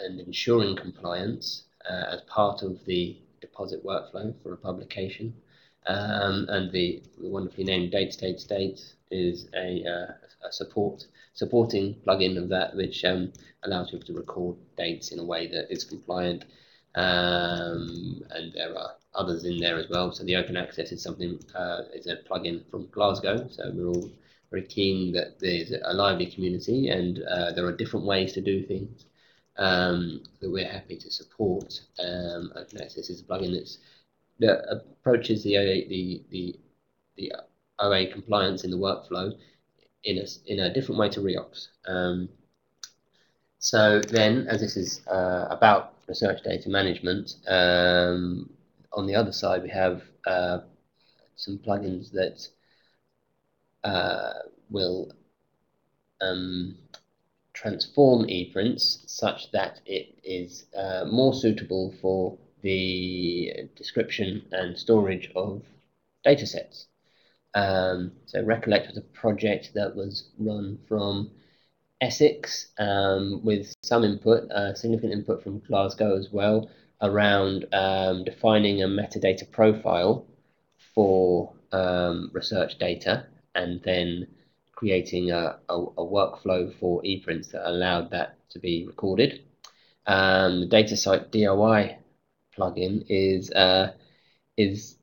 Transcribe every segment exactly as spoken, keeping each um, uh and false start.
and ensuring compliance uh, as part of the deposit workflow for a publication. Um, and the wonderfully named Date State States is a, uh, a support supporting plugin of that, which um, allows people to record dates in a way that is compliant. Um, and there are others in there as well. So the open access is something uh, is a plugin from Glasgow. So we're all very keen that there's a lively community, and uh, there are different ways to do things um, that we're happy to support. Um, open access is a plugin that's that approaches the O A, the, the, the O A compliance in the workflow in a, in a different way to ReOps. Um, so then, as this is uh, about research data management, um, on the other side we have uh, some plugins that uh, will um, transform ePrints such that it is uh, more suitable for the description and storage of data sets. Um, so Recollect was a project that was run from Essex um, with some input, uh, significant input from Glasgow as well, around um, defining a metadata profile for um, research data, and then creating a, a, a workflow for ePrints that allowed that to be recorded. Um, the DataCite D O I plugin is uh, is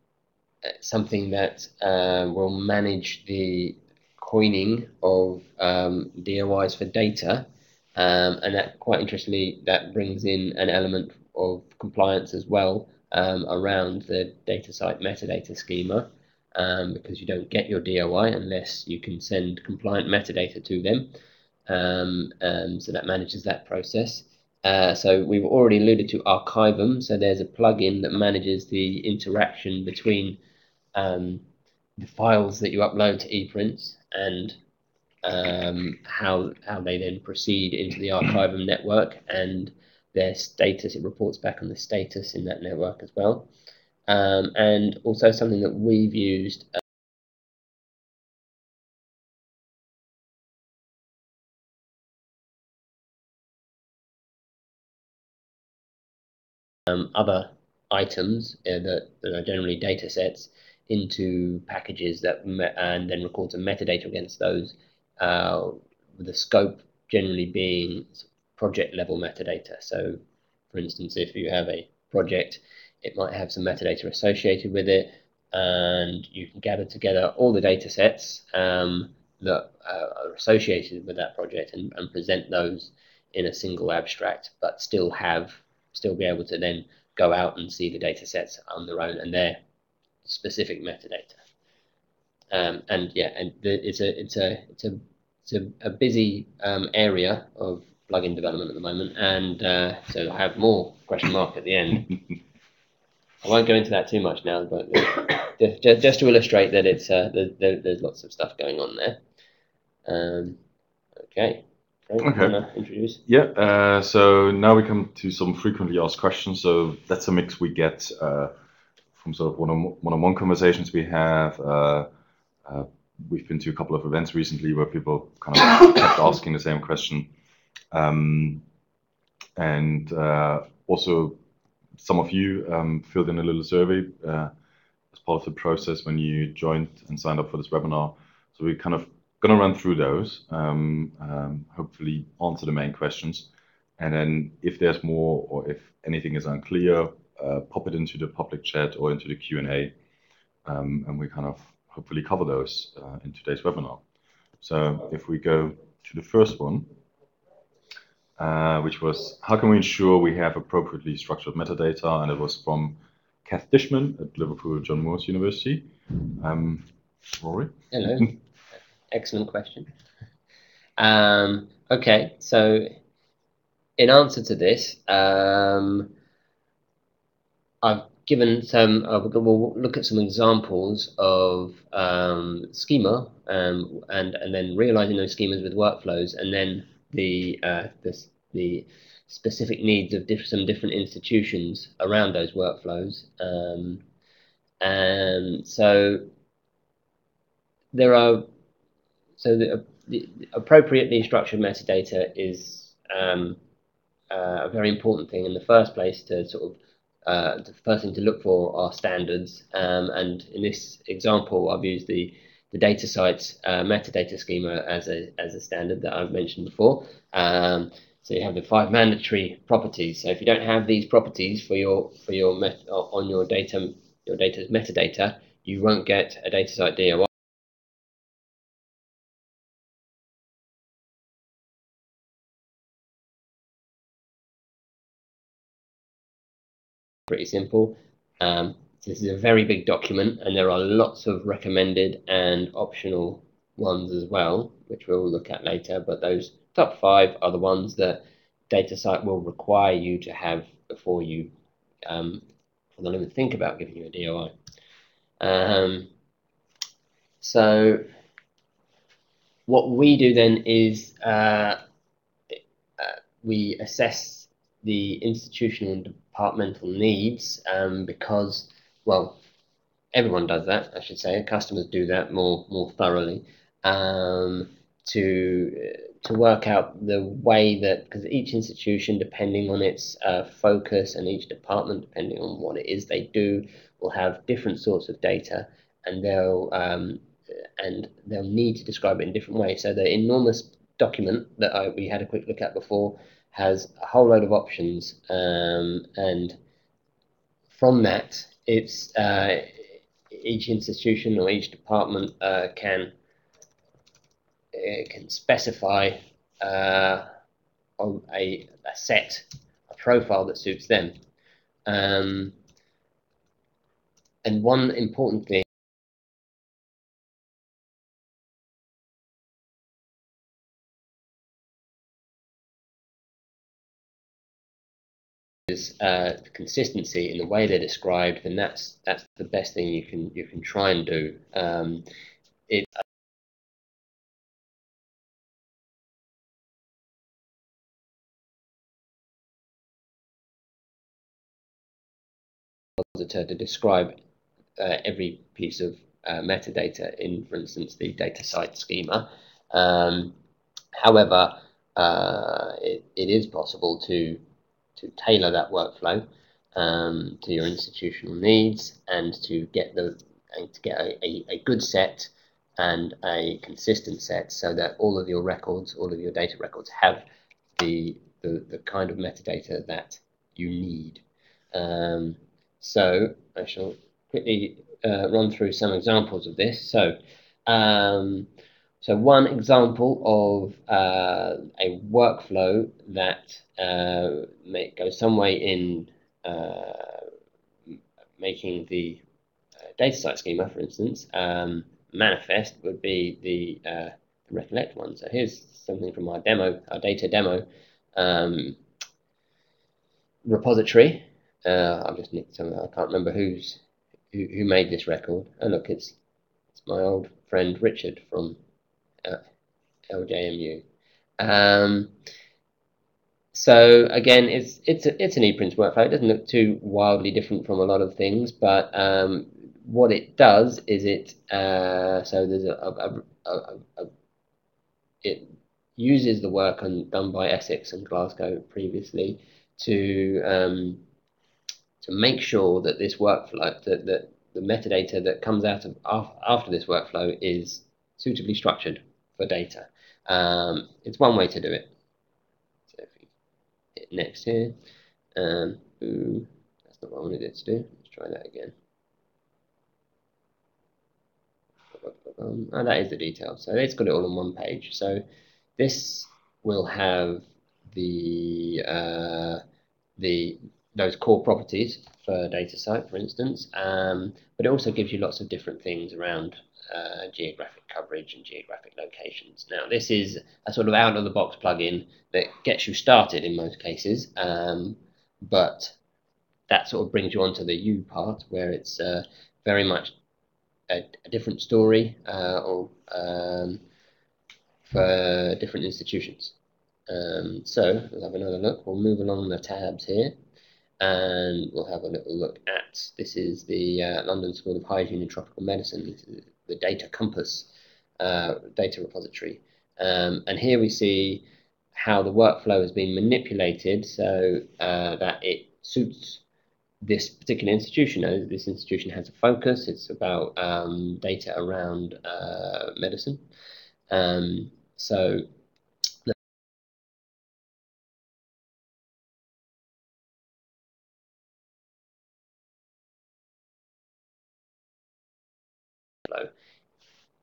something that uh, will manage the coining of um, D O Is for data, um, and that, quite interestingly, that brings in an element of compliance as well um, around the DataCite metadata schema, um, because you don't get your D O I unless you can send compliant metadata to them, um, and so that manages that process. Uh, so we've already alluded to Arkivum. So there's a plugin that manages the interaction between um, the files that you upload to ePrints and um, how how they then proceed into the Arkivum network, and their status. It reports back on the status in that network as well. Um, and also something that we've used. Uh, Um, other items uh, that, that are generally data sets into packages that and then record some metadata against those, uh, with the scope generally being project level metadata. So, for instance, if you have a project, it might have some metadata associated with it, and you can gather together all the data sets um, that uh, are associated with that project and, and present those in a single abstract, but still have still be able to then go out and see the data sets on their own and their specific metadata. Um, and yeah, and the, it's a it's a it's a it's a, a busy um, area of plugin development at the moment, and uh, so I have more question mark at the end. I won't go into that too much now, but just just to illustrate that it's uh, there, there's lots of stuff going on there. Um, okay. Okay. Introduce. Yeah. Uh, so now we come to some frequently asked questions. So that's a mix we get uh, from sort of one-on-one one on one conversations we have. Uh, uh, we've been to a couple of events recently where people kind of kept asking the same question, um, and uh, also some of you um, filled in a little survey uh, as part of the process when you joined and signed up for this webinar. So we kind of going to run through those, um, um, hopefully answer the main questions, and then if there's more or if anything is unclear, uh, pop it into the public chat or into the Q and A, um, and we kind of hopefully cover those uh, in today's webinar. So if we go to the first one, uh, which was, how can we ensure we have appropriately structured metadata? And it was from Kath Dishman at Liverpool John Moores University. Um, Rory? Hello. Excellent question. Um, okay, so in answer to this, um, I've given some, uh, we'll look at some examples of um, schema um, and, and then realizing those schemas with workflows, and then the, uh, the, the specific needs of diff some different institutions around those workflows. Um, and so there are So the, the appropriately structured metadata is um, uh, a very important thing in the first place to sort of uh, the first thing to look for are standards. Um, and in this example, I've used the the DataCite uh, metadata schema as a as a standard that I've mentioned before. Um, so you have the five mandatory properties. So if you don't have these properties for your for your met on your data your data's metadata, you won't get a DataCite D O I. Pretty simple. Um, so this is a very big document, and there are lots of recommended and optional ones as well, which we'll look at later. But those top five are the ones that DataCite will require you to have before you, um, before they'll even think about giving you a D O I. Um, so what we do then is uh, uh, we assess the institutional and departmental needs, um, because, well, everyone does that, I should say. Customers do that more more thoroughly, um, to to work out the way that, because each institution, depending on its uh, focus, and each department, depending on what it is they do, will have different sorts of data, and they'll um, and they'll need to describe it in different ways. So the enormous document that I, we had a quick look at before has a whole load of options, um, and from that, it's uh, each institution or each department uh, can it can specify uh, a a set a profile that suits them. Um, and one important thing. Uh, consistency in the way they're described, and that's that's the best thing you can you can try and do. Um, it to describe uh, every piece of uh, metadata in, for instance, the DataCite schema. Um, however, uh, it, it is possible to to tailor that workflow um, to your institutional needs, and to get the and to get a, a, a good set and a consistent set, so that all of your records, all of your data records, have the the, the kind of metadata that you need. Um, so I shall quickly uh, run through some examples of this. So. Um, So one example of uh, a workflow that uh, may go some way in uh, making the uh, DataCite schema, for instance, um, manifest would be the, uh, the Recollect one. So here's something from our demo, our data demo um, repository. Uh, I've just nicked some. I can't remember who's who, who made this record. Oh look, it's it's my old friend Richard from Uh, L J M U. Um, so again, it's it's a, it's an ePrints workflow. It doesn't look too wildly different from a lot of things, but um, what it does is it uh, so there's a, a, a, a, a it uses the work on, done by Essex and Glasgow previously to um, to make sure that this workflow that that the metadata that comes out of after this workflow is suitably structured for data. Um, it's one way to do it. So if we hit next here, um, ooh, that's not what I wanted it to do. Let's try that again. Um, and that is the detail. So it's got it all on one page. So this will have the uh, the those core properties for DataCite, for instance, um, but it also gives you lots of different things around uh, geographic coverage and geographic locations. Now, this is a sort of out-of-the-box plugin that gets you started in most cases, um, but that sort of brings you onto the U part, where it's uh, very much a, a different story uh, or um, for different institutions. Um, so we'll have another look. We'll move along the tabs here, and we'll have a little look at, this is the uh, London School of Hygiene and Tropical Medicine. This is the Data Compass uh, data repository, um, and here we see how the workflow has been manipulated so uh, that it suits this particular institution. This institution has a focus. It's about um, data around uh, medicine. Um, so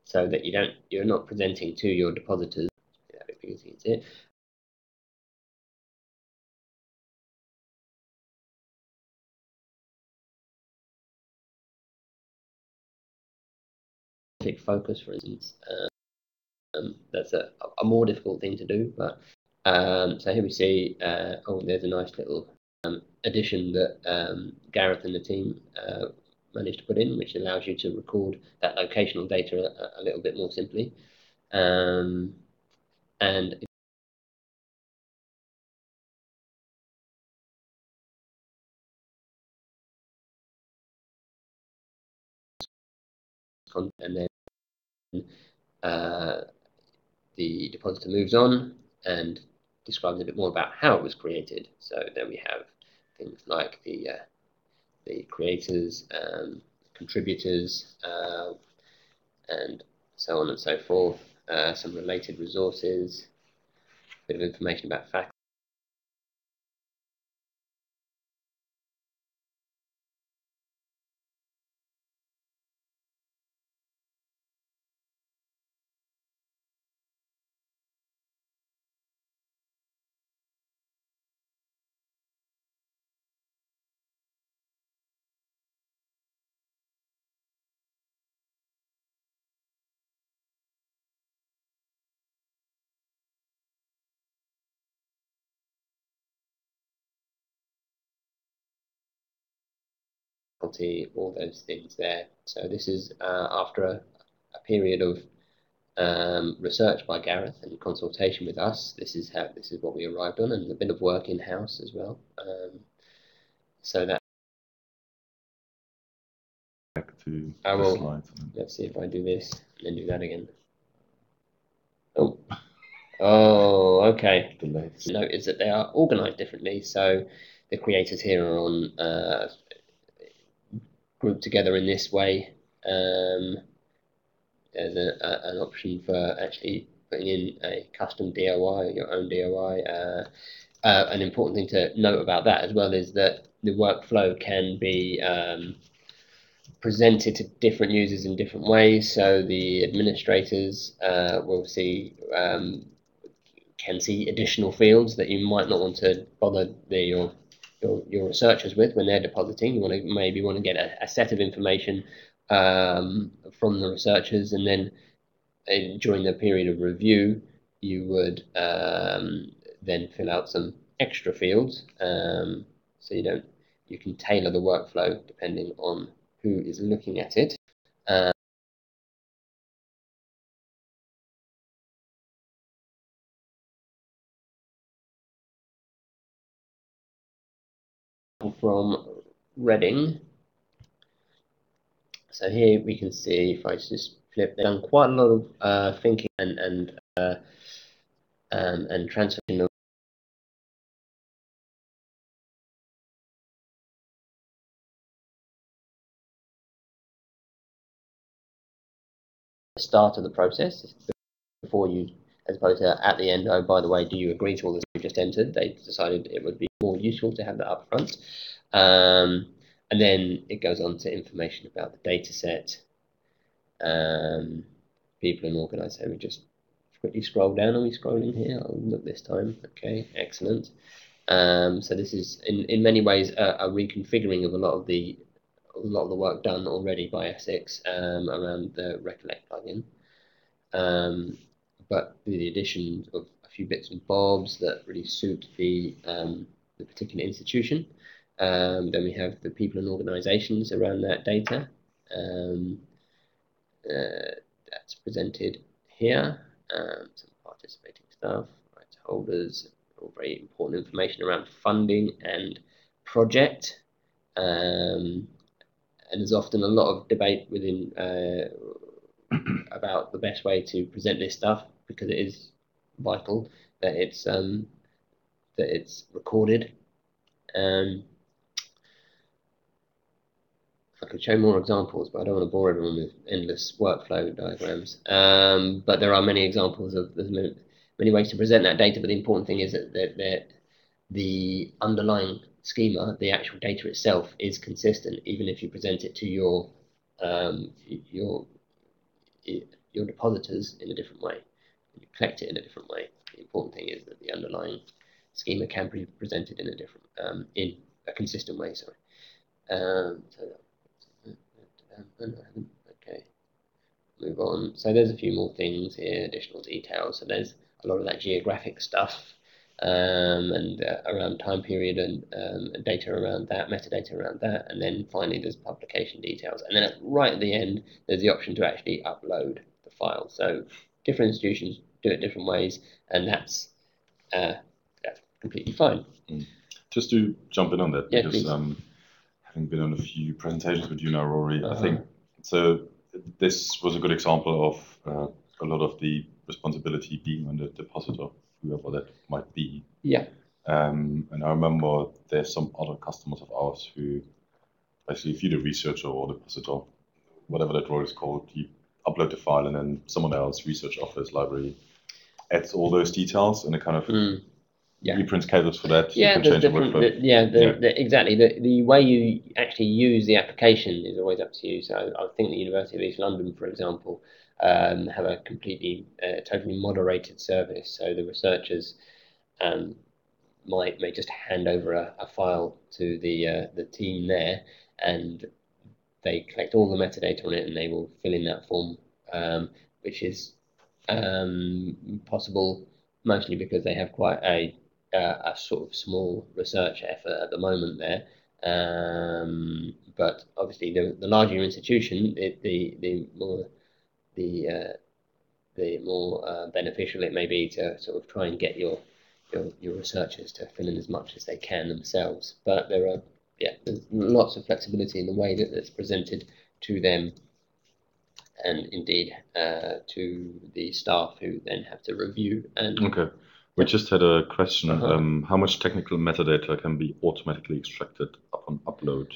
so that you don't, you're not presenting to your depositors. It. Focus, for instance, uh, um, that's a, a more difficult thing to do. But um, so here we see, uh, oh, there's a nice little um, addition that um, Gareth and the team uh, managed to put in, which allows you to record that locational data a, a little bit more simply. Um, and and then Uh, the depositor moves on and describes a bit more about how it was created. So then we have things like the uh, the creators, um, contributors, uh, and so on and so forth. Uh, some related resources, a bit of information about faculty. All those things there. So this is uh, after a, a period of um, research by Gareth and consultation with us. This is how this is what we arrived on, and a bit of work in house as well. Um, so that. Back to I will, slides, let's see if I do this and then do that again. Oh, oh, okay. Notice that they are organised differently. So the creators here are on. Uh, grouped together in this way. Um, there's a, a, an option for actually putting in a custom D O I, your own D O I. Uh, uh, an important thing to note about that as well is that the workflow can be um, presented to different users in different ways. So the administrators uh, will see um, can see additional fields that you might not want to bother the, your Your, your researchers with when they're depositing. You want to maybe want to get a, a set of information um, from the researchers, and then in, during the period of review, you would um, then fill out some extra fields. Um, so you don't you can tailor the workflow depending on who is looking at it. Um, From Reading. So here we can see, if I just flip, they've done quite a lot of uh, thinking and and uh, um, and transferring of the start of the process before you, as opposed to at the end. Oh, by the way, do you agree to all this you've just entered? They decided it would be more useful to have that up front. Um, and then it goes on to information about the data set, um, people and organized. So we just quickly scroll down. Are we scrolling here? I'll look this time. Okay, excellent. Um, so this is in, in many ways a, a reconfiguring of a lot of the a lot of the work done already by Essex um, around the Recollect plugin. Um, but the addition of a few bits and bobs that really suit the um, the particular institution. Um, then we have the people and organisations around that data. Um, uh, that's presented here. Um, some participating staff, rights holders, all very important information around funding and project. Um, and there's often a lot of debate within uh, about the best way to present this stuff, because it is vital that it's um that it's recorded. Um, I could show more examples, but I don't want to bore everyone with endless workflow diagrams. Um, but there are many examples of there's many ways to present that data. But the important thing is that that, that the underlying schema, the actual data itself, is consistent, even if you present it to your um, your your depositors in a different way, you collect it in a different way. The important thing is that the underlying schema can be presented in a different, um, in a consistent way. Sorry. Um, so okay, move on. So there's a few more things here, additional details. So there's a lot of that geographic stuff, um, and uh, around time period and um, data around that, metadata around that, and then finally there's publication details. And then at, right at the end, there's the option to actually upload the file. So different institutions do it different ways, and that's uh, that's completely fine. Just to jump in on that, yeah, because. Having been on a few presentations with you now, Rory, uh-huh. I think so. This was a good example of uh, a lot of the responsibility being on the depositor, whoever that might be. Yeah. Um, and I remember there's some other customers of ours who, basically, if you're the researcher or depositor, whatever that role is called, you upload the file, and then someone else, research office, library, adds all those details in a kind of. Mm. Yeah. ePrints caters for that. Yeah, you can change the workflow. The, yeah, the, yeah. The, exactly. The the way you actually use the application is always up to you. So I think the University of East London, for example, um, have a completely, uh, totally moderated service. So the researchers um, might may just hand over a, a file to the uh, the team there, and they collect all the metadata on it, and they will fill in that form, um, which is um, possible mostly because they have quite a Uh, a sort of small research effort at the moment there, um, but obviously the, the larger your institution, it, the the more the uh, the more uh, beneficial it may be to sort of try and get your, your your researchers to fill in as much as they can themselves. But there are yeah, there's lots of flexibility in the way that that's presented to them, and indeed uh, to the staff who then have to review and. Okay. We just had a question. Uh-huh. Um, how much technical metadata can be automatically extracted upon upload?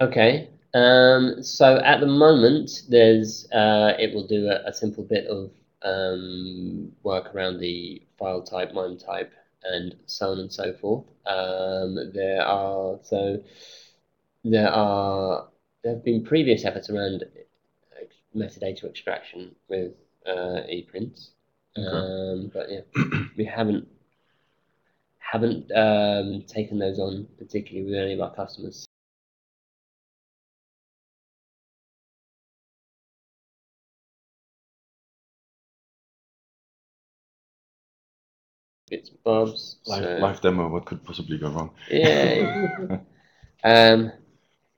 Okay. Um, so at the moment, there's uh, it will do a, a simple bit of um, work around the file type, MIME type, and so on and so forth. Um, there are so there are there have been previous efforts around metadata extraction with uh, ePrints. Okay. Um, but yeah, we haven't haven't um, taken those on particularly with any of our customers. Bits and bobs. Live, so. Live demo. What could possibly go wrong? Yeah. um,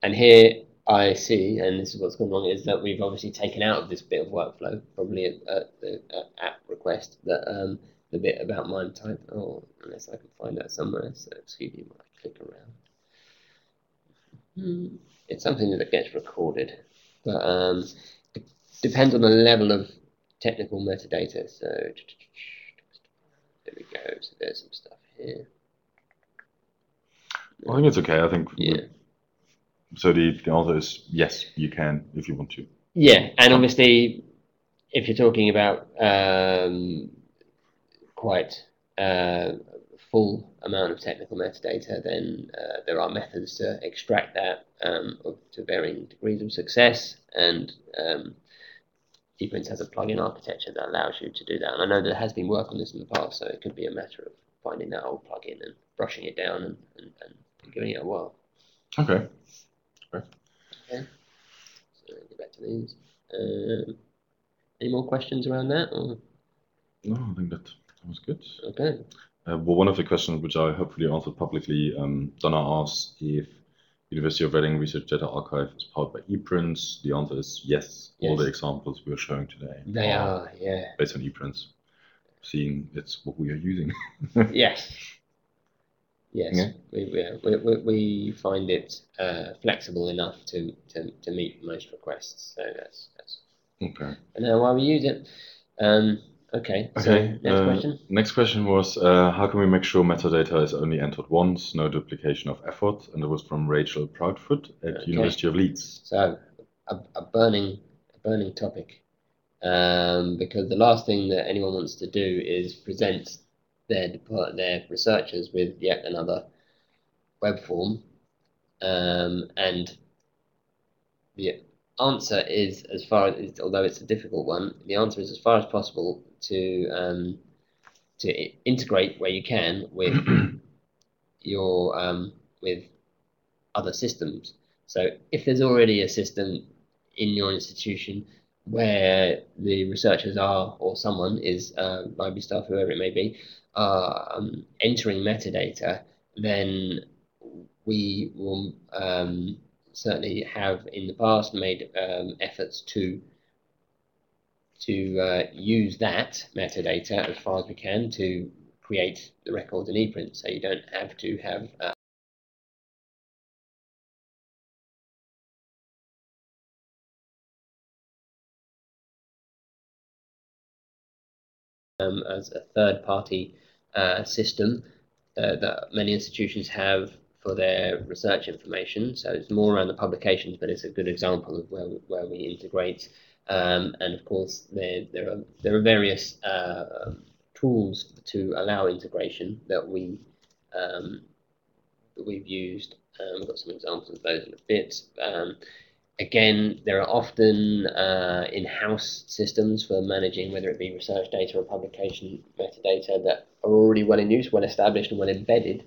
and here. I see, and this is what's gone wrong, is that we've obviously taken out of this bit of workflow, probably at, at the at app request, that um, the bit about MIME type. Oh, unless I can find that somewhere. So excuse me when I click around. It's something that gets recorded, but um, it depends on the level of technical metadata. So there we go. So there's some stuff here. Well, I think it's okay. I think yeah. So the, the answer is yes, you can if you want to. Yeah, and obviously, if you're talking about um, quite a full amount of technical metadata, then uh, there are methods to extract that um, to varying degrees of success. And um, ePrints has a plugin architecture that allows you to do that. And I know there has been work on this in the past, so it could be a matter of finding that old plugin and brushing it down and, and, and giving it a whirl. Okay. Okay. So get back to these. Um, any more questions around that? Or? No, I think that was good. Okay. Uh, well, one of the questions which I hopefully answered publicly, um, Donna asked if University of Reading Research Data Archive is powered by ePrints. The answer is yes. yes. All the examples we are showing today they are, are yeah. based on ePrints, seeing it's what we are using. yes. Yes, yeah. we, we we we find it uh, flexible enough to, to, to meet most requests. So that's that's okay. And how we use it, um, Okay, okay. So next uh, question. Next question was, uh, how can we make sure metadata is only entered once, no duplication of effort? And it was from Rachel Proudfoot at okay. University of Leeds. So a, a burning a burning topic, um, because the last thing that anyone wants to do is present their their researchers with yet another web form. Um, and the answer is, as far as, although it's a difficult one, the answer is as far as possible to um, to integrate where you can with your um, with other systems. So if there's already a system in your institution where the researchers are, or someone is, uh, library staff, whoever it may be, are um, entering metadata, then we will um, certainly have in the past made um, efforts to to uh, use that metadata as far as we can to create the records in ePrint, so you don't have to have uh, um, as a third-party uh, system uh, that many institutions have for their research information. So it's more around the publications, but it's a good example of where we, where we integrate. Um, and of course, there there are there are various uh, tools to allow integration that we um, that we've used. Um, we've got some examples of those in a bit. Um, again, there are often uh, in-house systems for managing, whether it be research data or publication metadata, that are already well in use, well established, and well embedded.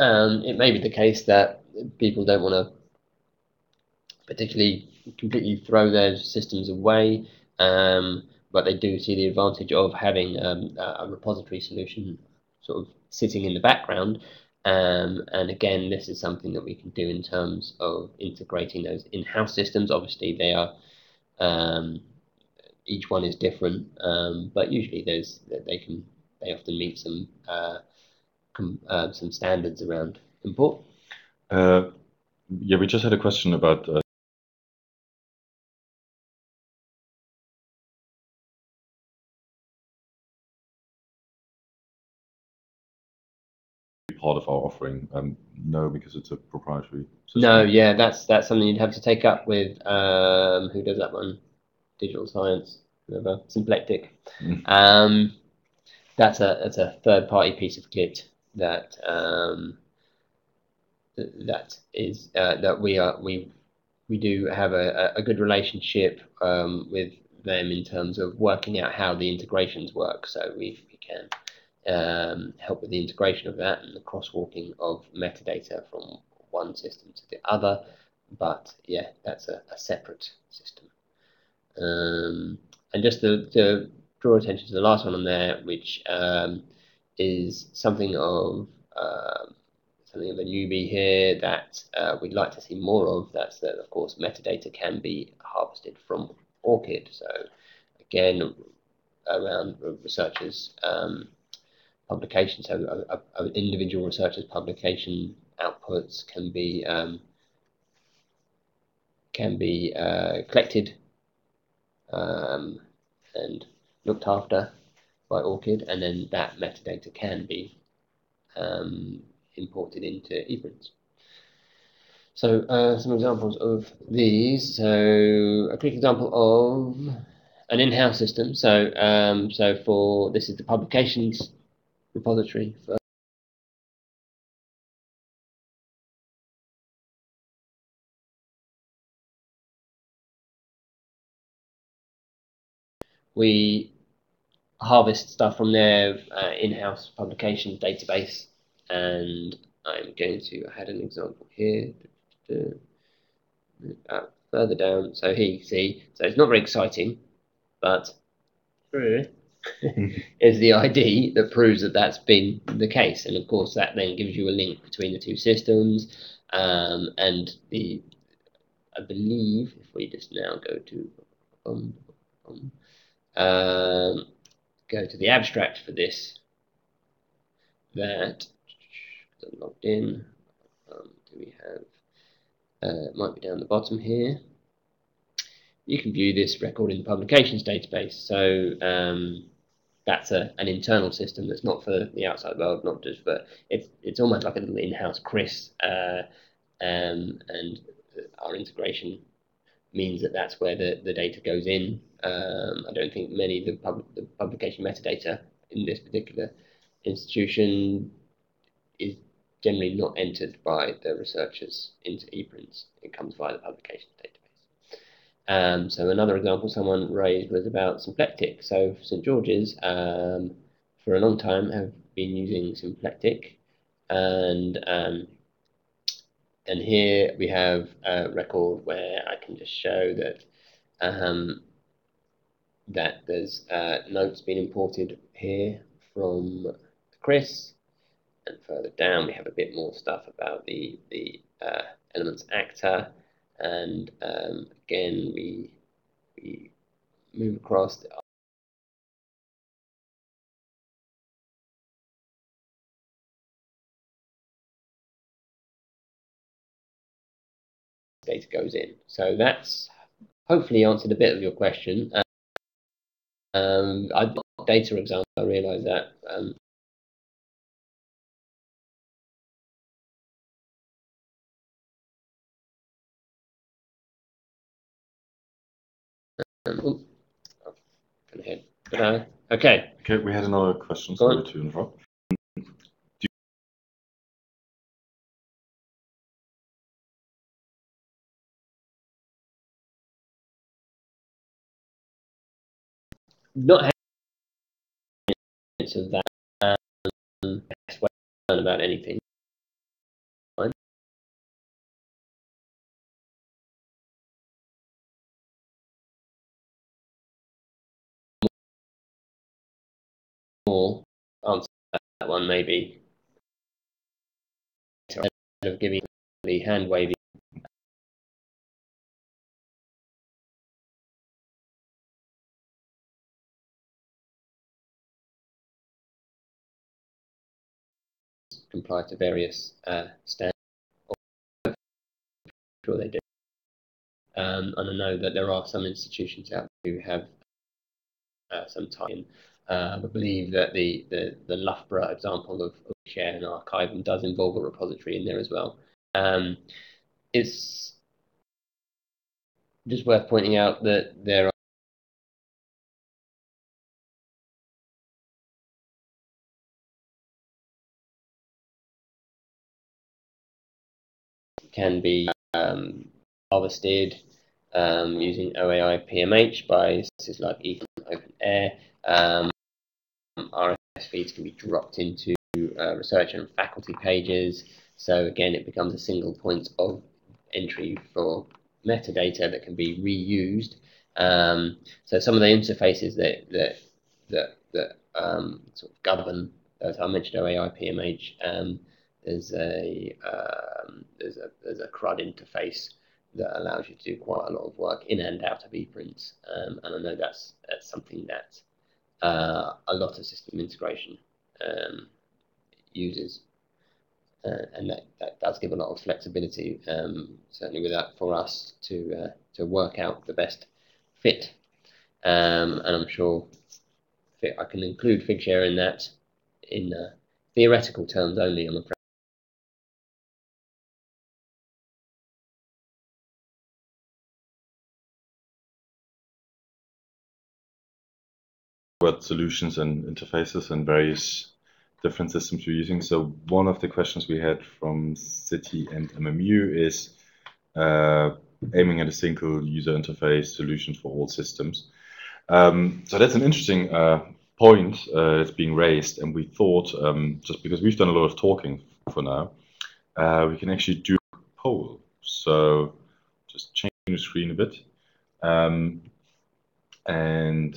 Um, it may be the case that people don't want to particularly completely throw their systems away, um, but they do see the advantage of having um, a repository solution sort of sitting in the background. Um, and again, this is something that we can do in terms of integrating those in-house systems. Obviously, they are um, each one is different, um, but usually there's they can they often meet some. Uh, Uh, some standards around import. Uh, yeah, we just had a question about uh, part of our offering. Um, no, because it's a proprietary system. No, yeah, that's that's something you'd have to take up with um, who does that one? Digital Science, whoever, Symplectic. um, that's a that's a third party piece of kit. That um, that is uh, that we are we we do have a, a good relationship um, with them in terms of working out how the integrations work. So we, we can um, help with the integration of that and the crosswalking of metadata from one system to the other. But yeah, that's a, a separate system. Um, and just to, to draw attention to the last one on there, which um, is something of uh, something of a newbie here that uh, we'd like to see more of. That's that, of course, metadata can be harvested from ORCID. So again, around researchers' um, publications, so uh, uh, individual researchers' publication outputs can be um, can be uh, collected um, and looked after by ORCID, and then that metadata can be um, imported into ePrints. So uh, some examples of these. So a quick example of an in-house system. So um, so for this is the publications repository for we. harvest stuff from their uh, in-house publications database, and I'm going to add an example here uh, further down. So here you can see, so it's not very exciting, but is the I D that proves that that's been the case, and of course that then gives you a link between the two systems, um, and the I believe if we just now go to um, um, um go to the abstract for this. That logged in. Um, do we have? Uh, it might be down the bottom here. you can view this record in the publications database. So um, that's a, an internal system that's not for the outside world, not just for, it's, it's almost like a little in-house C R I S, uh, um, and our integration means that that's where the, the data goes in. Um, I don't think many of the, pub, the publication metadata in this particular institution is generally not entered by the researchers into ePrints. It comes via the publication database. Um, so another example someone raised was about Symplectic. So Saint George's, um, for a long time, have been using Symplectic, and um, and here we have a record where I can just show that um, that there's uh, notes being imported here from the C R I S, and further down we have a bit more stuff about the the uh, elements actor, and um, again we we move across the data goes in. So that's hopefully answered a bit of your question. Um, I data example, I realise that um, Um, ahead. Uh, okay. Okay, we had another question. Sorry to interrupt. Do you not have that um, best way to learn about anything? Answer that one maybe instead of giving the hand waving. Comply to various uh, standards. I'm sure they do. Um, and I know that there are some institutions out there who have uh, some time. Uh, I believe that the, the, the Loughborough example of, of share and Arkivum does involve a repository in there as well. Um, it's just worth pointing out that there are can be um, harvested um, using O A I P M H by systems like Ethan Open Air. Um, R S S feeds can be dropped into uh, research and faculty pages, so again it becomes a single point of entry for metadata that can be reused. Um, so some of the interfaces that that that, that um, sort of govern, as I mentioned, O A I P M H, um, there's a um, there's a there's a C R U D interface that allows you to do quite a lot of work in and out of ePrints, um, and I know that's that's something that Uh, a lot of system integration um, uses, uh, and that, that does give a lot of flexibility, um, certainly with that for us to uh, to work out the best fit, um, and I'm sure fit, I can include Figshare in that in uh, theoretical terms only, I'm afraid. About solutions and interfaces and various different systems you're using. So one of the questions we had from City and M M U is uh, aiming at a single user interface solution for all systems. Um, so that's an interesting uh, point uh, that's being raised, and we thought, um, just because we've done a lot of talking for now, uh, we can actually do a poll. So just change the screen a bit, um, and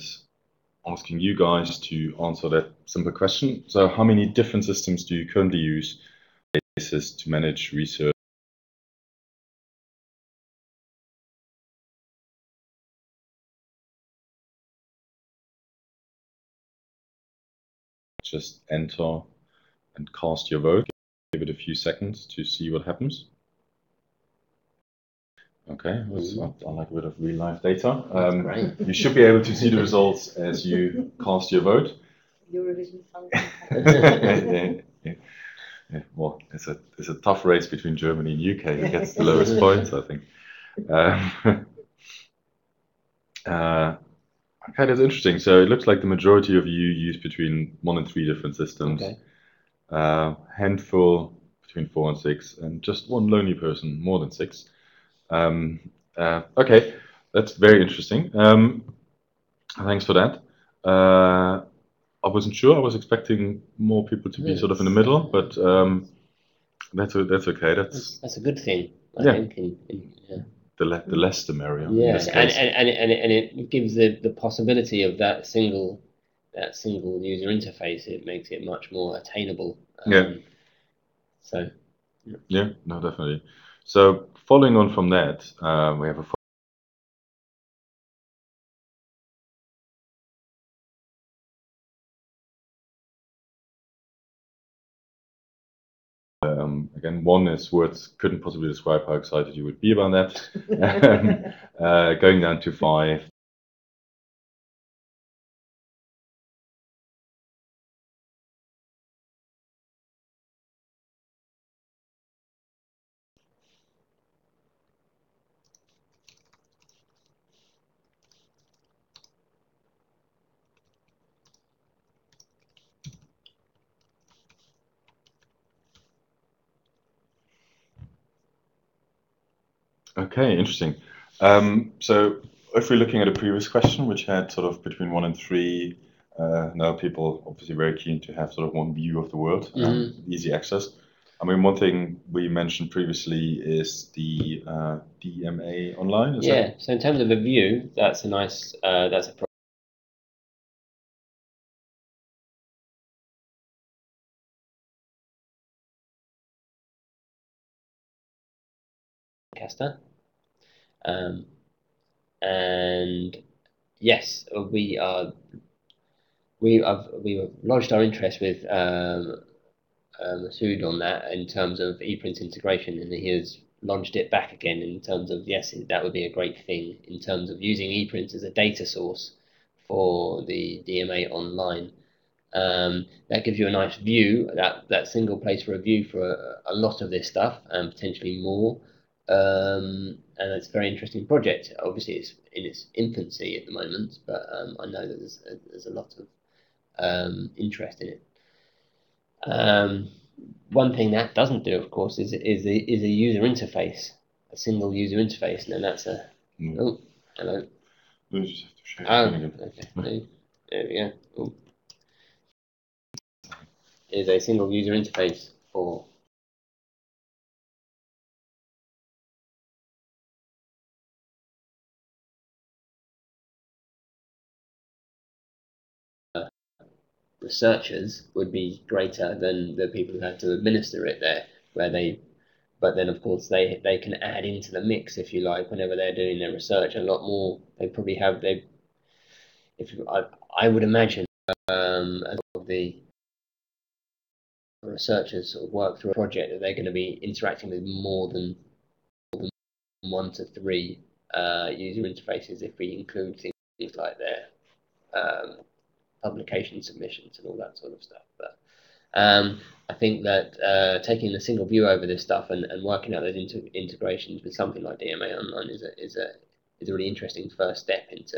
asking you guys to answer that simple question. So how many different systems do you currently use basis to manage research? Just enter and cast your vote. Give it a few seconds to see what happens. Okay, that's, I like a bit of real life data. Um, right. You should be able to see the results as you cast your vote. Eurovision Song Contest. yeah, yeah. Well, it's a it's a tough race between Germany and U K who gets the lowest points, I think. Um, uh, okay, that's interesting. So it looks like the majority of you use between one and three different systems. Okay. Uh, handful between four and six, and just one lonely person more than six. Um, uh, okay, that's very interesting. Um, thanks for that. Uh, I wasn't sure. I was expecting more people to be yes. sort of in the middle, but um, that's a, that's okay. That's that's, that's a good thing. I yeah. think in, in, yeah. The le the less the merrier. Yes, and and, and and and it gives the, the possibility of that single that single user interface. It makes it much more attainable. Um, yeah. So. Yeah. No, definitely. So following on from that, uh, we have a um, again, one is words couldn't possibly describe how excited you would be about that. um, uh, going down to five. Okay, interesting. Um, so if we're looking at a previous question, which had sort of between one and three, uh, now people obviously very keen to have sort of one view of the world, mm-hmm. um, easy access. I mean, one thing we mentioned previously is the uh, D M A Online. Is yeah, that? So in terms of a view, that's a nice, uh, that's a Caster. Um, and yes, we are. We have we have lodged our interest with um, um, Masood on that in terms of ePrints integration, and he has launched it back again in terms of yes, that would be a great thing in terms of using ePrints as a data source for the D M A Online. Um, that gives you a nice view, that that single place for a view for a, a lot of this stuff and potentially more. Um, and it's a very interesting project. Obviously, it's in its infancy at the moment, but um, I know that there's a, there's a lot of um, interest in it. Um, one thing that doesn't do, of course, is is a, is a user interface, a single user interface, and then that's a mm. oh hello. We just have to share oh, okay. no. There we go. Ooh. Is a single user interface for. Researchers would be greater than the people who have to administer it there, where they, but then of course they they can add into the mix if you like whenever they're doing their research a lot more. They probably have they, if you, I I would imagine um a lot of the researchers sort of work through a project that they're going to be interacting with more than, more than one to three uh, user interfaces if we include things like their um, publication submissions and all that sort of stuff. But um, I think that uh, taking a single view over this stuff and, and working out those inter integrations with something like D M A Online is a is a is a really interesting first step into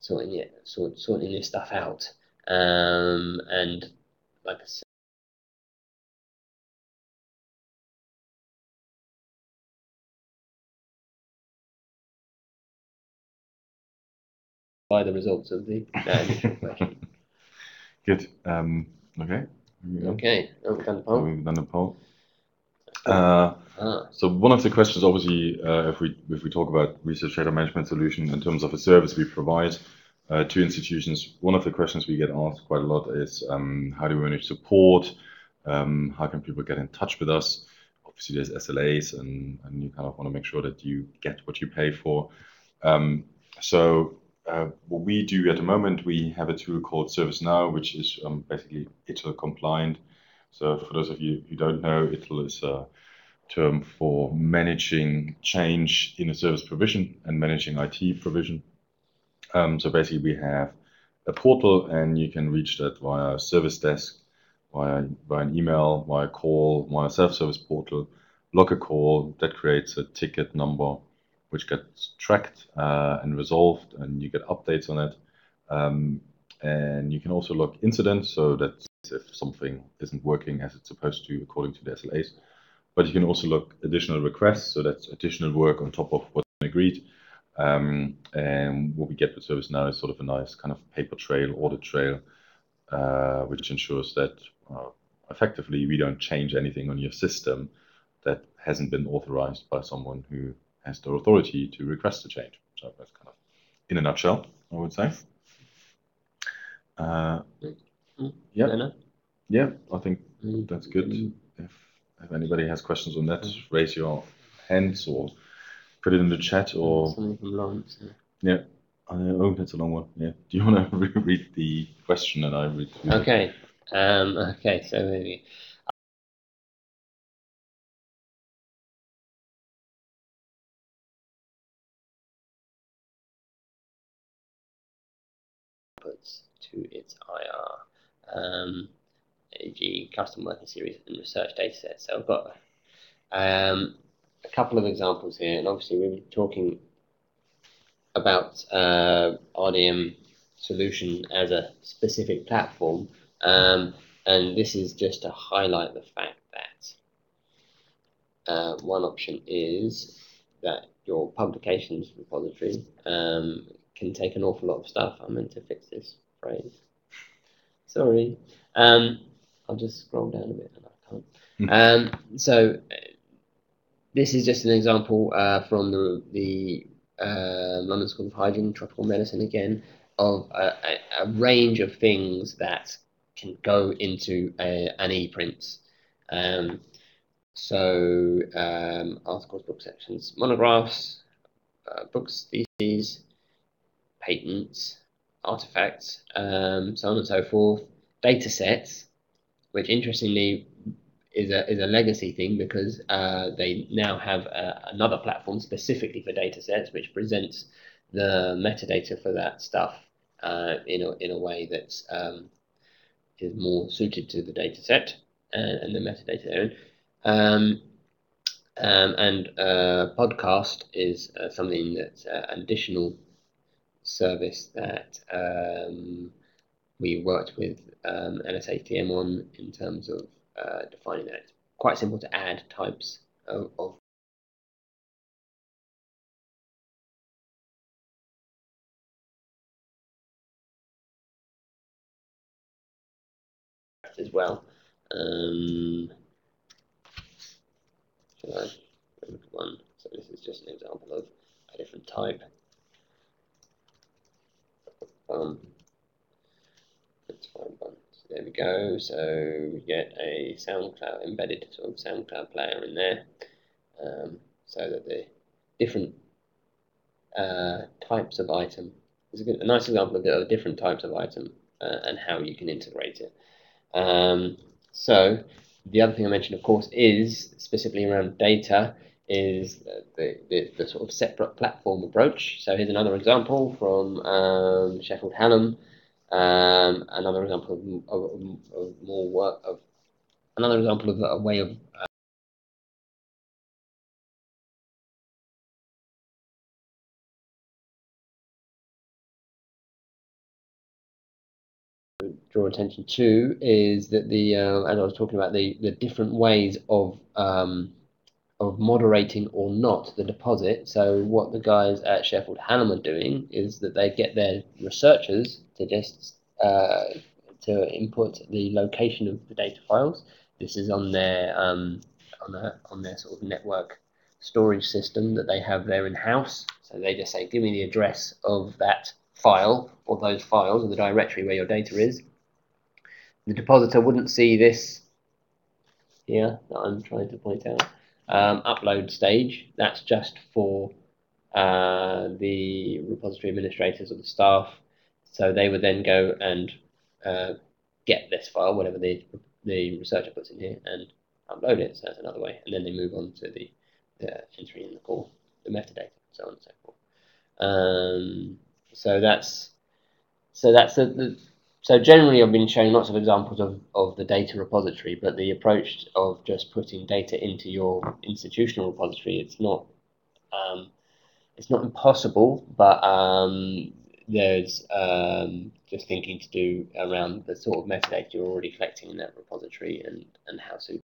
sorting it sort sorting this stuff out. Um, and like I said, by the results of the uh, initial question. Good. Um, okay. Okay. Oh, we've done the poll. Oh, we've done the poll. Uh, ah. So one of the questions, obviously, uh, if we if we talk about research data management solution in terms of a service we provide uh, to institutions, one of the questions we get asked quite a lot is um, how do we manage support? Um, how can people get in touch with us? Obviously, there's S L As, and and you kind of want to make sure that you get what you pay for. Um, so. Uh, what we do at the moment, we have a tool called ServiceNow, which is um, basically I T I L compliant. So for those of you who don't know, I T I L is uh, term for managing change in a service provision and managing I T provision. Um, so basically, we have a portal, and you can reach that via service desk, via, via an email, via call, via self-service portal, log a call. That creates a ticket number, which gets tracked uh, and resolved, and you get updates on it. Um, and you can also log incidents, so that if something isn't working as it's supposed to according to the S L As. But you can also log additional requests, so that's additional work on top of what's been agreed. Um, and what we get with ServiceNow is sort of a nice kind of paper trail, audit trail, uh, which ensures that uh, effectively we don't change anything on your system that hasn't been authorized by someone who has the authority to request a change. So that's kind of in a nutshell, I would say. Uh, yeah, yeah, I think that's good. If, if anybody has questions on that, raise your hands or put it in the chat, or Lawrence, yeah, yeah. Oh, that's a long one. Yeah, do you want to read the question and I read? Okay. It? Um. Okay. So maybe. Outputs to its I R, um, for example, custom working series and research data sets. So I've got um. a couple of examples here, and obviously we were talking about uh, R D M solution as a specific platform, um, and this is just to highlight the fact that uh, one option is that your publications repository um, can take an awful lot of stuff. I meant to fix this phrase. Sorry. Um, I'll just scroll down a bit and I can't. Um, so. This is just an example uh, from the, the uh, London School of Hygiene, Tropical Medicine again, of a, a, a range of things that can go into a, an ePrints. Um, so um, articles, book sections, monographs, uh, books, theses, patents, artifacts, um, so on and so forth, data sets, which interestingly, Is a, is a legacy thing, because uh, they now have uh, another platform specifically for data sets, which presents the metadata for that stuff uh, in, a, in a way that's um, is more suited to the data set and, and the metadata. Um, um, and uh, podcast is uh, something that's uh, an additional service that um, we worked with um, L S H T M on in terms of Uh, defining that. It's quite simple to add types of, of as well. Um, shall I look at one? So this is just an example of a different type. Um, let's find one. There we go. So we get a SoundCloud embedded sort of SoundCloud player in there, um, so that the different uh, types of item is a, a nice example of the different types of item uh, and how you can integrate it. Um, so the other thing I mentioned, of course, is specifically around data is the, the, the sort of separate platform approach. So here's another example from um, Sheffield Hallam. Um, another example of, of, of more work of another example of a way of uh, draw attention to is that the uh, as I was talking about the the different ways of um, of moderating or not the deposit. So what the guys at Sheffield Hallam are doing is that they get their researchers to just uh, to input the location of the data files. This is on their um, on a, on their sort of network storage system that they have there in house. So they just say, give me the address of that file or those files or the directory where your data is. The depositor wouldn't see this here that I'm trying to point out. Um, upload stage, that's just for uh, the repository administrators or the staff, so they would then go and uh, get this file, whatever the, the researcher puts in here, and upload it, so that's another way. And then they move on to the, the entry in the call, the metadata, so on and so forth. Um, so that's so that's the, the so generally I've been showing lots of examples of, of the data repository, but the approach of just putting data into your institutional repository, it's not um, it's not impossible, but um, there's um, just thinking to do around the sort of metadata you're already collecting in that repository and, and how to.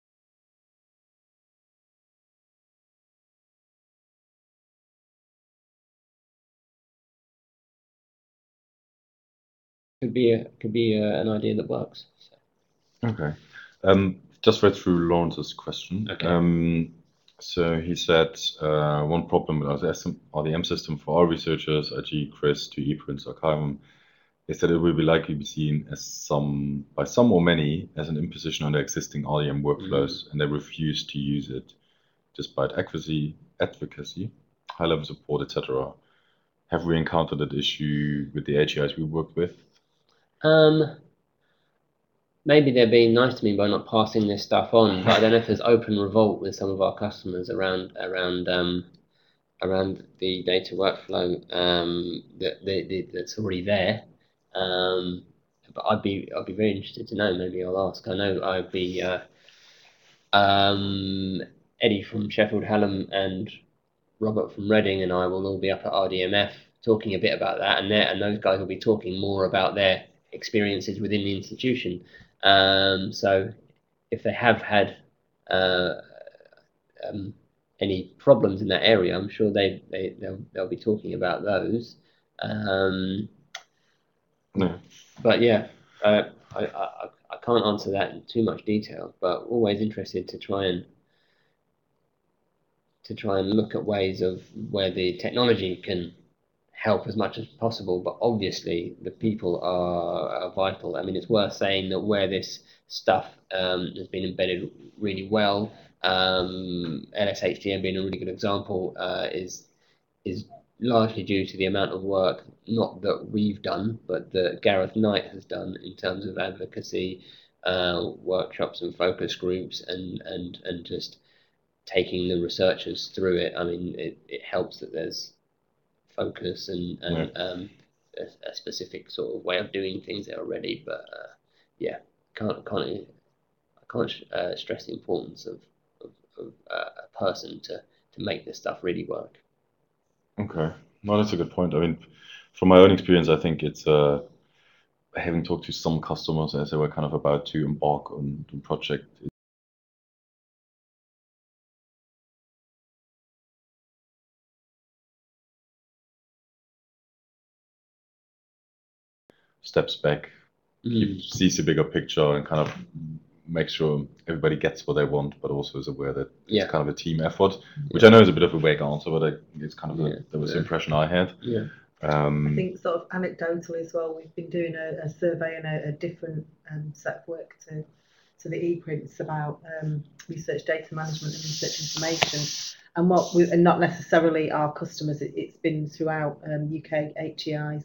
Could be a, could be a, an idea that works. So. Okay, um, just read through Lawrence's question. Okay. Um, so he said uh, one problem with our R D M system for all researchers, I G, Chris, to ePrints, Arkivum, is that it will be likely to be seen as some by some or many as an imposition on their existing R D M workflows, mm-hmm. and they refuse to use it, despite accuracy, advocacy, high-level support, et cetera. Have we encountered that issue with the A G Is we worked with? Um, maybe they're being nice to me by not passing this stuff on, but I don't know if there's open revolt with some of our customers around around um, around the data workflow um, that, that that's already there. Um, but I'd be I'd be very interested to know. Maybe I'll ask. I know I'd be uh, um, Eddie from Sheffield Hallam and Robert from Reading and I will all be up at R D M F talking a bit about that, and and those guys will be talking more about their experiences within the institution. Um, so if they have had uh, um, any problems in that area, I'm sure they, they, they'll, they'll be talking about those. Um, no. But yeah, uh, I, I, I can't answer that in too much detail, but always interested to try and to try and look at ways of where the technology can help as much as possible, but obviously the people are, are vital. I mean, it's worth saying that where this stuff um, has been embedded really well, um, L S H T M being a really good example, uh, is is largely due to the amount of work, not that we've done, but that Gareth Knight has done in terms of advocacy, uh, workshops and focus groups, and, and, and just taking the researchers through it. I mean, it, it helps that there's focus and, and yeah. um, a, a specific sort of way of doing things there already, but uh, yeah, can't can't I can't uh, stress the importance of, of, of uh, a person to to make this stuff really work. Okay, no, that's a good point. I mean, from my own experience, I think it's uh, having talked to some customers as they were kind of about to embark on the project. It steps back, mm. sees the bigger picture and kind of makes sure everybody gets what they want, but also is aware that yeah. it's kind of a team effort, which yeah. I know is a bit of a vague answer, but I, it's kind of yeah. a, that was yeah. the impression I had. Yeah. Um, I think sort of anecdotally as well, we've been doing a, a survey and a, a different um, set of work to, to the ePrints about um, research data management and research information. And what we, and not necessarily our customers, it, it's been throughout um, U K H E Is.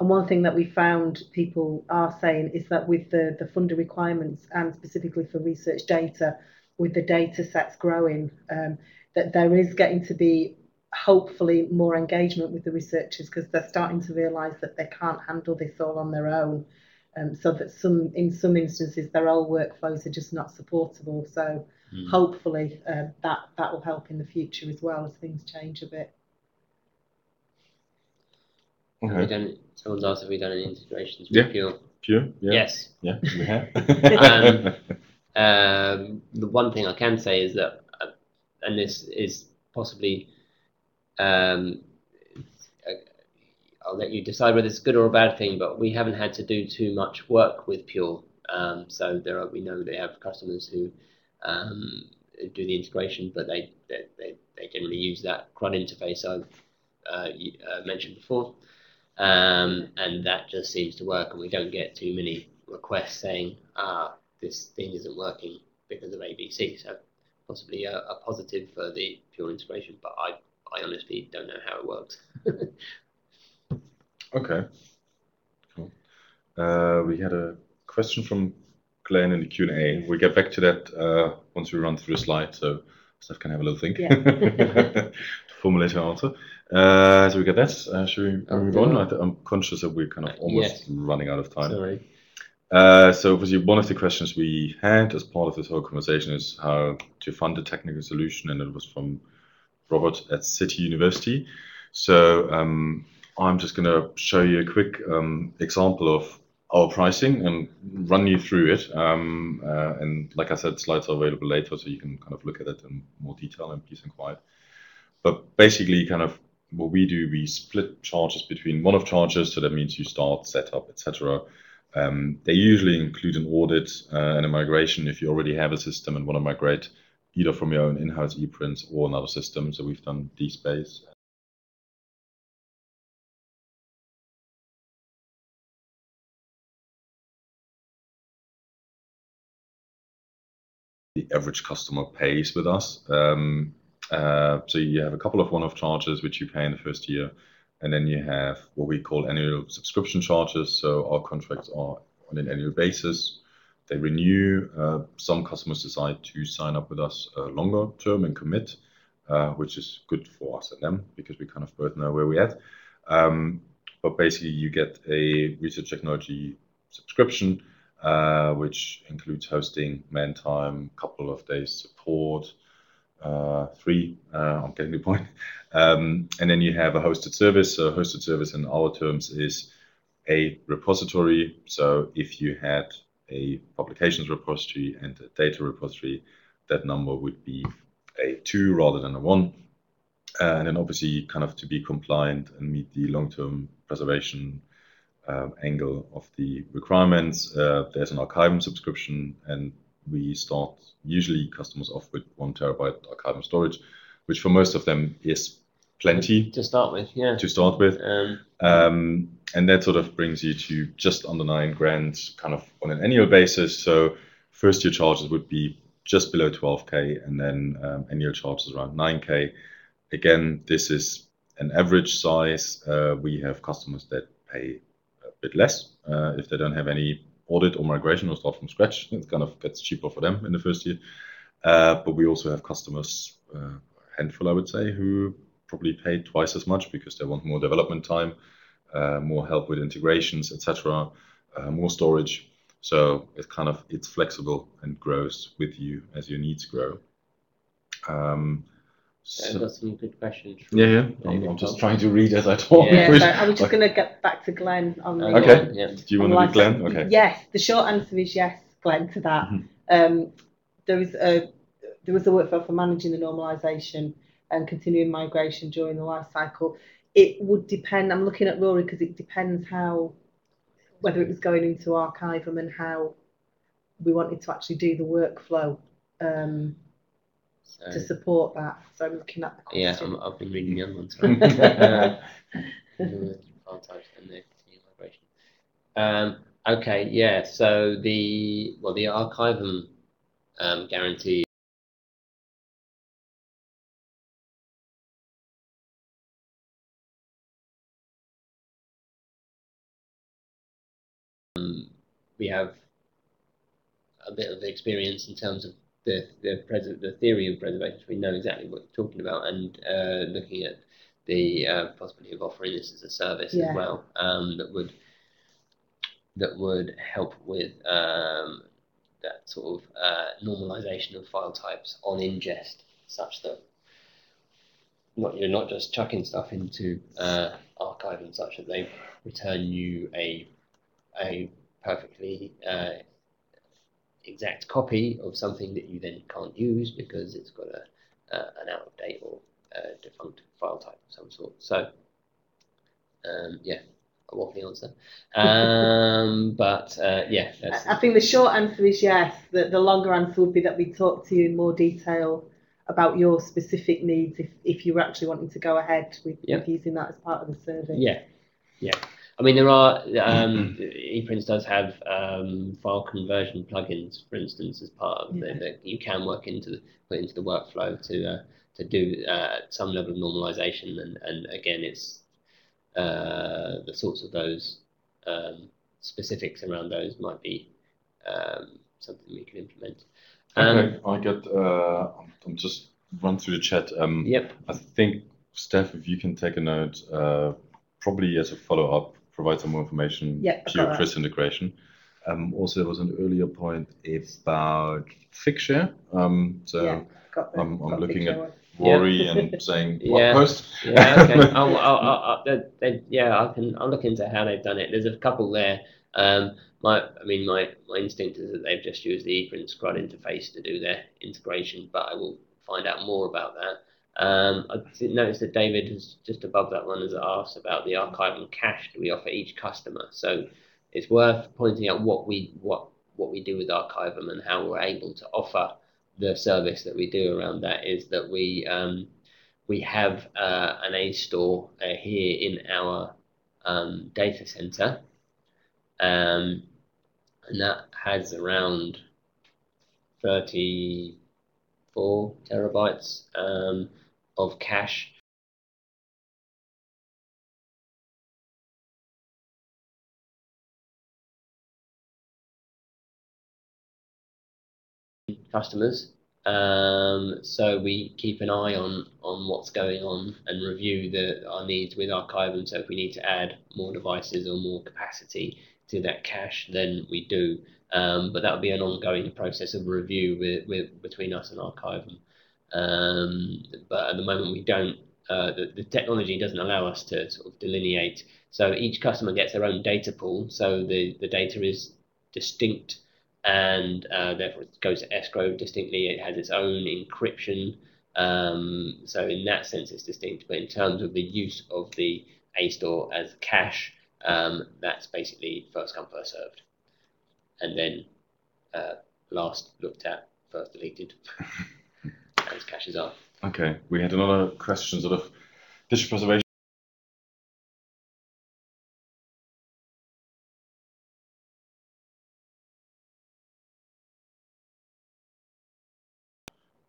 And one thing that we found people are saying is that with the, the funder requirements and specifically for research data, with the data sets growing, um, that there is getting to be hopefully more engagement with the researchers because they're starting to realise that they can't handle this all on their own. Um, so that some in some instances their old workflows are just not supportable. So mm. hopefully uh, that, that will help in the future as well as things change a bit. Okay. We done, someone's asked if we've done any integrations with yeah. Pure. Pure? Yeah. Yes. Yeah, we have. um, um, the one thing I can say is that, uh, and this is possibly, um, uh, I'll let you decide whether it's a good or a bad thing, but we haven't had to do too much work with Pure. Um, so there are, we know they have customers who um, do the integration, but they, they, they, they generally use that CRUD interface I've uh, uh, mentioned before. Um, and that just seems to work, and we don't get too many requests saying, ah, this thing isn't working because of A B C. So possibly a, a positive for the Pure integration, but I, I honestly don't know how it works. Okay. Cool. Uh, we had a question from Glenn in the Q and A. We'll get back to that uh, once we run through the slide, so Steph can have a little think, yeah. to formulate her answer. Uh, so we got that. Uh, should we oh, move on? I, I'm conscious that we're kind of almost yes. running out of time. Sorry. Uh, so obviously one of the questions we had as part of this whole conversation is how to fund a technical solution, and it was from Robert at City University. So um, I'm just going to show you a quick um, example of our pricing and run you through it. Um, uh, and like I said, slides are available later, so you can kind of look at it in more detail and peace and quiet. But basically kind of what we do, we split charges between one-off charges. So that means you start, setup, et cetera. Um, they usually include an audit uh, and a migration if you already have a system and want to migrate either from your own in-house ePrints or another system. So we've done DSpace. The average customer pays with us. Um, uh, so you have a couple of one-off charges which you pay in the first year. And then you have what we call annual subscription charges. So our contracts are on an annual basis. They renew. Uh, some customers decide to sign up with us uh, longer term and commit, uh, which is good for us and them because we kind of both know where we're at. Um, but basically, you get a research technology subscription, uh, which includes hosting, man time, couple of days support. Uh, three, uh, I'm getting the point. Um, and then you have a hosted service. So hosted service in our terms is a repository. So if you had a publications repository and a data repository, that number would be a two rather than a one. Uh, and then obviously kind of to be compliant and meet the long-term preservation uh, angle of the requirements, uh, there's an Arkivum subscription, and we start usually customers off with one terabyte archival storage, which for most of them is plenty to start with. Yeah. To start with, um, um, and that sort of brings you to just under nine grand, kind of on an annual basis. So first year charges would be just below twelve K, and then um, annual charges around nine K. Again, this is an average size. Uh, we have customers that pay a bit less uh, if they don't have any audit or migration or start from scratch. It kind of gets cheaper for them in the first year. Uh, but we also have customers, uh, a handful I would say, who probably pay twice as much because they want more development time, uh, more help with integrations, et cetera, uh, more storage. So it kind of it's flexible and grows with you as your needs grow. Um, So, yeah, that's some good questions. Yeah, yeah. I'm, I'm just trying to read as I talk. Yeah, so I was just okay. going to get back to Glenn on the. Okay. Um, yeah. Do you want to do Glenn? Okay. Yes. The short answer is yes, Glenn, to that. Mm-hmm. Um, there is a there was a workflow for managing the normalization and continuing migration during the life cycle. It would depend. I'm looking at Rory because it depends how whether it was going into Arkivum and how we wanted to actually do the workflow. Um, So, to support that, so I'm looking at the question. Yeah, I'm, I've been reading the other ones. um, okay, yeah. So the well, the Arkivum um, guarantee. Um, we have a bit of experience in terms of. The the, pres the theory of preservation, so we know exactly what you're talking about, and uh, looking at the uh, possibility of offering this as a service yeah. as well, um, that would that would help with um, that sort of uh, normalization of file types on ingest, such that not you're not just chucking stuff into uh, Arkivum, such that they return you a a perfectly uh, exact copy of something that you then can't use because it's got a uh, an out of date or uh, defunct file type of some sort. So um, yeah, a waffly answer. Um, but uh, yeah, that's I think the short answer is yes. The the longer answer would be that we talk to you in more detail about your specific needs if if you were actually wanting to go ahead with, yeah. with using that as part of the service. Yeah, yeah. I mean, there are, um, ePrints does have um, file conversion plugins, for instance, as part of yeah. the, the, you can work into the, put into the workflow to uh, to do uh, some level of normalization. And, and again, it's uh, the sorts of those um, specifics around those might be um, something we can implement. And okay, I get. Uh, I'm just run through the chat. Um, yep. I think Steph, if you can take a note, uh, probably as a follow-up, provide some more information yep, to your Chris integration. Um, also, there was an earlier point about Figshare. Um, so yeah, got the, I'm, I'm got looking at Rory yeah. and saying blog yeah. post. Yeah, okay. I'll, I'll, I'll, I'll, they, yeah, I can. I'll look into how they've done it. There's a couple there. Um, my, I mean, my, my instinct is that they've just used the ePrints C R U D interface to do their integration, but I will find out more about that. Um, I did notice that David is just above that one has asked about the archiving cache that we offer each customer. So it's worth pointing out what we what what we do with Arkivum and how we're able to offer the service that we do around that is that we um, we have uh, an A store uh, here in our um, data center, um, and that has around thirty-four terabytes um, of cache. Customers, um, so we keep an eye on on what's going on and review the our needs with Arkivum. So if we need to add more devices or more capacity to that cache, then we do. Um, but that will be an ongoing process of review with, with between us and Arkivum. Um, but at the moment, we don't. Uh, the, the technology doesn't allow us to sort of delineate. So each customer gets their own data pool. So the the data is distinct. And uh, therefore it goes to escrow distinctly. It has its own encryption. Um, so in that sense, it's distinct. But in terms of the use of the A-Store as cache, um, that's basically first come, first served. And then uh, last looked at, first deleted, as caches are. Okay, we had another question sort of digital preservation.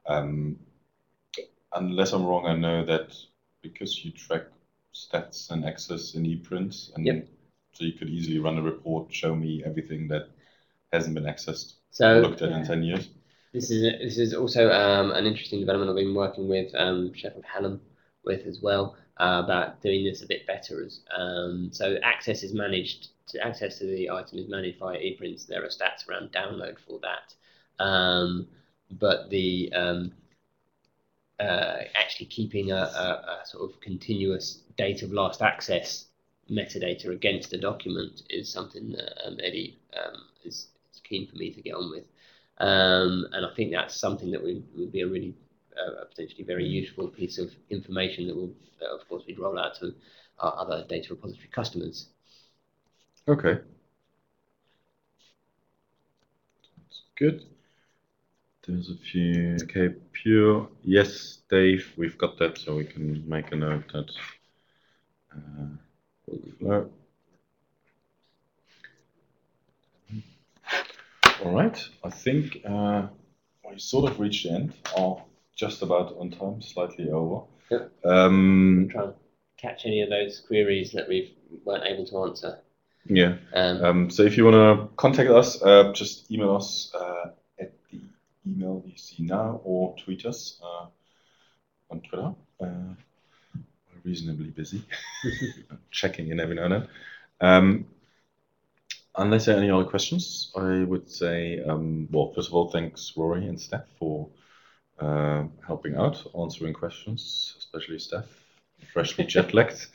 Um, unless I'm wrong, I know that because you track stats and access in ePrints, and yep. so you could easily run a report, show me everything that hasn't been accessed, so, looked at yeah. in ten years. This is a, this is also um, an interesting development I've been working with um, Sheffield Hallam with as well uh, about doing this a bit better. As um, so access is managed, to access to the item is managed via ePrints. There are stats around download for that. Um, But the um, uh, actually keeping a, a, a sort of continuous date of last access metadata against the document is something that um, Eddie um, is, is keen for me to get on with, um, and I think that's something that would, would be a really uh, a potentially very useful piece of information that will, uh, of course, we'd roll out to our other data repository customers. Okay. That's good. There's a few, okay, Pure, yes, Dave, we've got that, so we can make a note that uh, all right, I think uh, we sort of reached the end, or just about on time, slightly over. Yep. Um, try and catch any of those queries that we weren't able to answer. Yeah, um, um, so if you want to contact us, uh, just email us, uh, email you see now, or tweet us uh, on Twitter. Uh, we're reasonably busy. Checking in every now and then. Um, unless there are any other questions, I would say, um, well, first of all, thanks Rory and Steph for uh, helping out, answering questions, especially Steph, freshly jet-lagged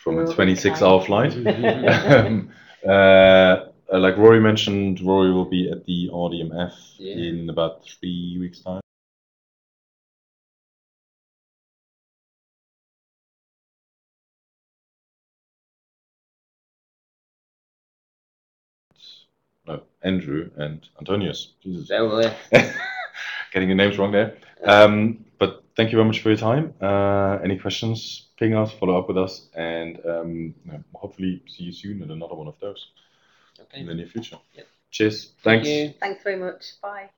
from a twenty-six hour flight. um, uh, Uh, like Rory mentioned, Rory will be at the R D M F yeah. in about three weeks' time. No, Andrew and Antonius. Jesus. Getting the names wrong there. Um, but thank you very much for your time. Uh, any questions, ping us, follow up with us, and um, hopefully see you soon in another one of those. Okay. In the near future. Yep. Cheers. Thanks. Thank you. Thanks very much. Bye.